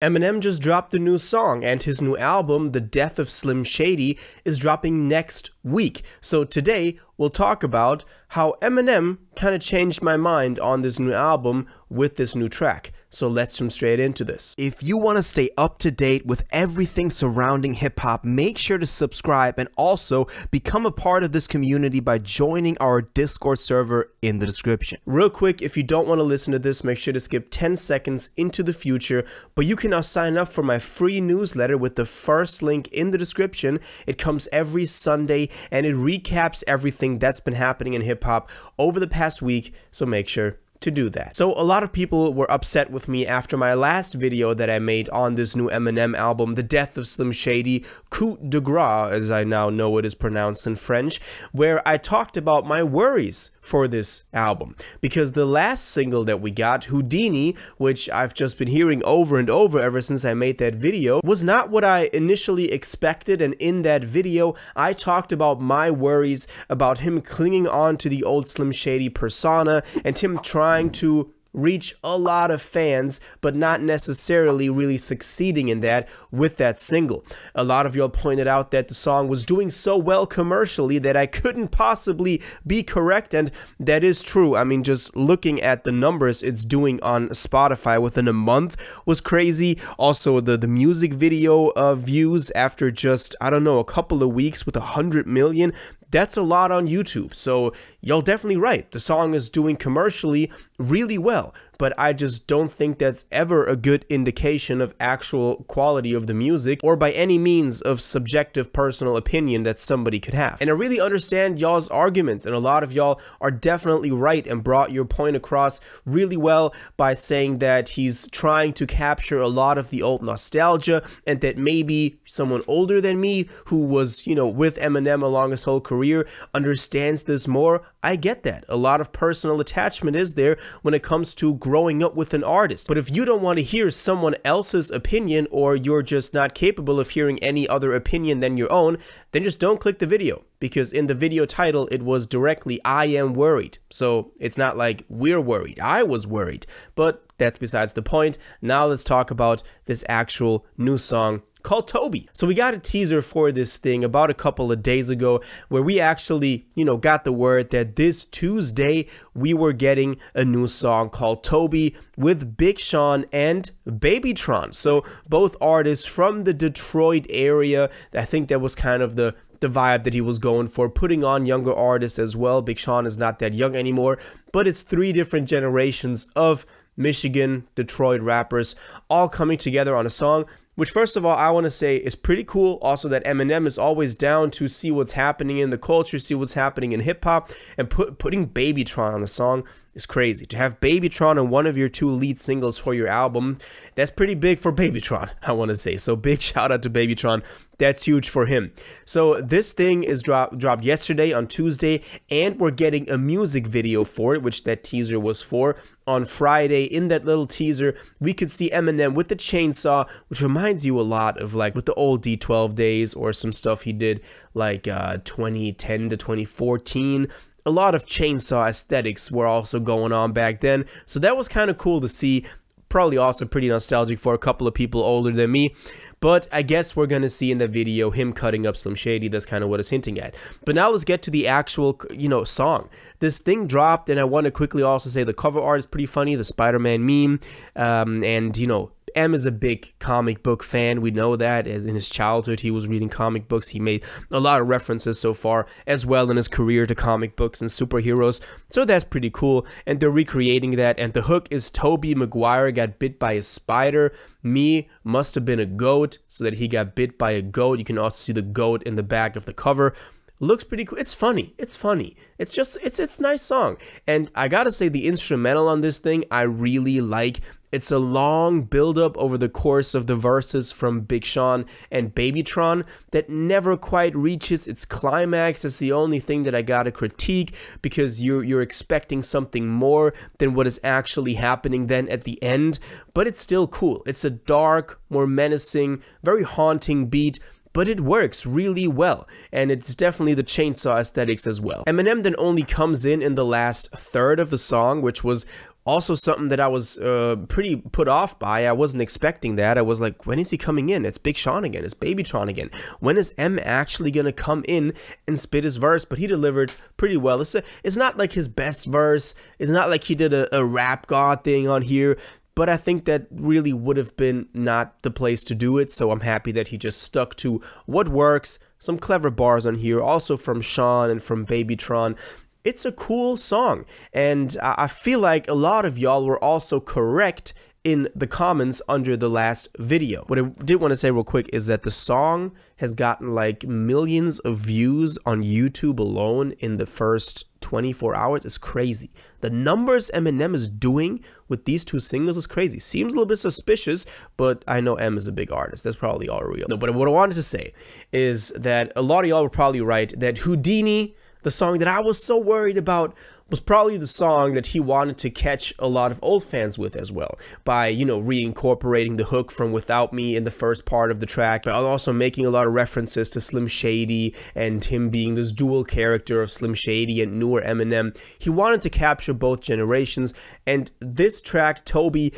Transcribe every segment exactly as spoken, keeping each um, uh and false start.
Eminem just dropped a new song, and his new album, The Death of Slim Shady, is dropping next week. So today, we'll talk about how Eminem kind of changed my mind on this new album with this new track. So let's jump straight into this. If you want to stay up to date with everything surrounding hip-hop, make sure to subscribe and also become a part of this community by joining our Discord server in the description. Real quick, if you don't want to listen to this, make sure to skip ten seconds into the future, but you can now sign up for my free newsletter with the first link in the description. It comes every Sunday and it recaps everything that's been happening in hip-hop over the past week, so make sure to do that. So a lot of people were upset with me after my last video that I made on this new Eminem album, The Death of Slim Shady, Coup de Grace, as I now know it is pronounced in French, where I talked about my worries for this album. Because the last single that we got, Houdini, which I've just been hearing over and over ever since I made that video, was not what I initially expected, and in that video I talked about my worries about him clinging on to the old Slim Shady persona and him trying trying to reach a lot of fans, but not necessarily really succeeding in that with that single. A lot of y'all pointed out that the song was doing so well commercially that I couldn't possibly be correct, and that is true. I mean, just looking at the numbers it's doing on Spotify within a month was crazy. Also, the, the music video uh, views after just, I don't know, a couple of weeks with a hundred million. That's a lot on YouTube, so y'all definitely right. The song is doing commercially really well, but I just don't think that's ever a good indication of actual quality of the music or by any means of subjective personal opinion that somebody could have. And I really understand y'all's arguments, and a lot of y'all are definitely right and brought your point across really well by saying that he's trying to capture a lot of the old nostalgia and that maybe someone older than me who was, you know, with Eminem along his whole career Career understands this more. I get that. A lot of personal attachment is there when it comes to growing up with an artist. But if you don't want to hear someone else's opinion, or you're just not capable of hearing any other opinion than your own, then just don't click the video. Because in the video title, it was directly, I am worried. So it's not like we're worried. I was worried. But that's besides the point. Now let's talk about this actual new song called Tobey. So we got a teaser for this thing about a couple of days ago where we actually, you know, got the word that this Tuesday we were getting a new song called Tobey with Big Sean and Babytron. So both artists from the Detroit area. I think that was kind of the the vibe that he was going for, putting on younger artists as well. Big Sean is not that young anymore, but it's three different generations of Michigan, Detroit rappers all coming together on a song, which first of all, I want to say is pretty cool. Also that Eminem is always down to see what's happening in the culture, see what's happening in hip hop, and put, putting Babytron on a song is crazy. To have Babytron on one of your two lead singles for your album, that's pretty big for Babytron, I want to say. So big shout out to Babytron. That's huge for him. So this thing is drop, dropped yesterday on Tuesday, and we're getting a music video for it, which that teaser was for. On Friday, in that little teaser, we could see Eminem with the chainsaw, which reminds you a lot of like with the old D twelve days or some stuff he did like uh, twenty ten to twenty fourteen. A lot of chainsaw aesthetics were also going on back then. So that was kind of cool to see. Probably also pretty nostalgic for a couple of people older than me. But I guess we're going to see in the video him cutting up Slim Shady. That's kind of what it's hinting at. But now let's get to the actual, you know, song. This thing dropped, and I want to quickly also say the cover art is pretty funny. The Spider-Man meme. Um, and, you know, M is a big comic book fan. We know that. As in his childhood, he was reading comic books. He made a lot of references so far, as well in his career, to comic books and superheroes. So that's pretty cool. And they're recreating that. And the hook is Tobey Maguire got bit by a spider. Me must have been a goat, so that he got bit by a goat. You can also see the goat in the back of the cover. Looks pretty cool. It's funny. It's funny. It's just, it's it's a nice song. And I gotta say, the instrumental on this thing, I really like. It's a long build-up over the course of the verses from Big Sean and Babytron that never quite reaches its climax. It's the only thing that I gotta critique, because you're, you're expecting something more than what is actually happening then at the end. But it's still cool. It's a dark, more menacing, very haunting beat, but it works really well, and it's definitely the chainsaw aesthetics as well. Eminem then only comes in in the last third of the song, which was Also something that I was uh, pretty put off by. I wasn't expecting that. I was like, when is he coming in? It's Big Sean again. It's Babytron again. When is M actually going to come in and spit his verse? But he delivered pretty well. It's, a, it's not like his best verse. It's not like he did a, a Rap God thing on here. But I think that really would have been not the place to do it. So I'm happy that he just stuck to what works. Some clever bars on here. Also from Sean and from Babytron. It's a cool song, and I feel like a lot of y'all were also correct in the comments under the last video. What I did want to say real quick is that the song has gotten like millions of views on YouTube alone in the first twenty-four hours. It's crazy. The numbers Eminem is doing with these two singles is crazy. Seems a little bit suspicious, but I know M is a big artist. That's probably all real. No, but what I wanted to say is that a lot of y'all were probably right that Houdini, the song that I was so worried about, was probably the song that he wanted to catch a lot of old fans with as well, by, you know, reincorporating the hook from Without Me in the first part of the track, but also making a lot of references to Slim Shady and him being this dual character of Slim Shady and newer Eminem. He wanted to capture both generations, and this track, Tobey,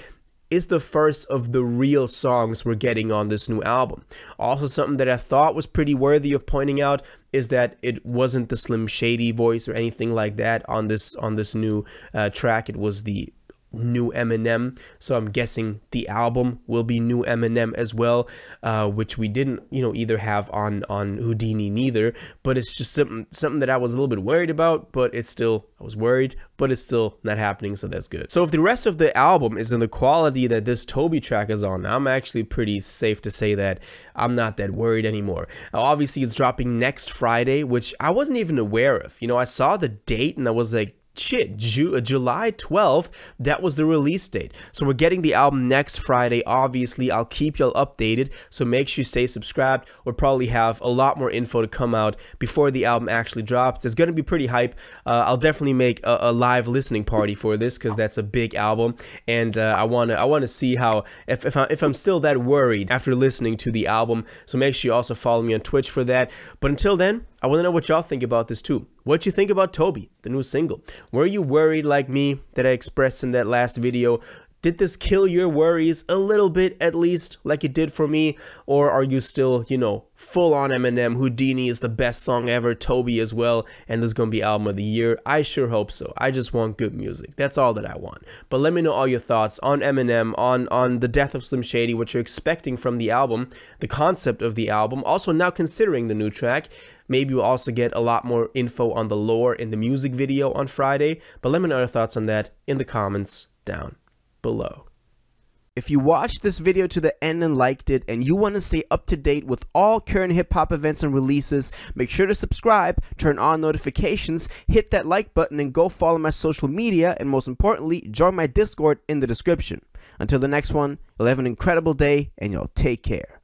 is the first of the real songs we're getting on this new album. Also something that I thought was pretty worthy of pointing out is that it wasn't the Slim Shady voice or anything like that on this on this new uh, track. It was the new Eminem, so I'm guessing the album will be new Eminem as well, uh, which we didn't, you know, either have on on Houdini neither. But it's just something something that I was a little bit worried about, but it's still, I was worried, but it's still not happening, so that's good. So if the rest of the album is in the quality that this Tobey track is on, I'm actually pretty safe to say that I'm not that worried anymore. Now, obviously, it's dropping next Friday, which I wasn't even aware of. You know, I saw the date and I was like, shit, Ju July twelfth, that was the release date. So we're getting the album next Friday. Obviously, I'll keep y'all updated, so make sure you stay subscribed. We'll probably have a lot more info to come out before the album actually drops. It's going to be pretty hype. Uh, I'll definitely make a, a live listening party for this, because that's a big album, and uh, I want to I want to see how, if, if, I, if I'm still that worried after listening to the album. So make sure you also follow me on Twitch for that. But until then, I want to know what y'all think about this too. What you think about Tobey, the new single? Were you worried like me that I expressed in that last video? Did this kill your worries a little bit, at least, like it did for me? Or are you still, you know, full on Eminem, Houdini is the best song ever, Tobey as well, and this is gonna be album of the year? I sure hope so. I just want good music. That's all that I want. But let me know all your thoughts on Eminem, on, on The Death of Slim Shady, what you're expecting from the album, the concept of the album, also now considering the new track. Maybe we'll also get a lot more info on the lore in the music video on Friday, but let me know your thoughts on that in the comments down below. If you watched this video to the end and liked it, and you want to stay up to date with all current hip-hop events and releases, make sure to subscribe, turn on notifications, hit that like button, and go follow my social media, and most importantly, join my Discord in the description. Until the next one, you'll have an incredible day, and y'all take care.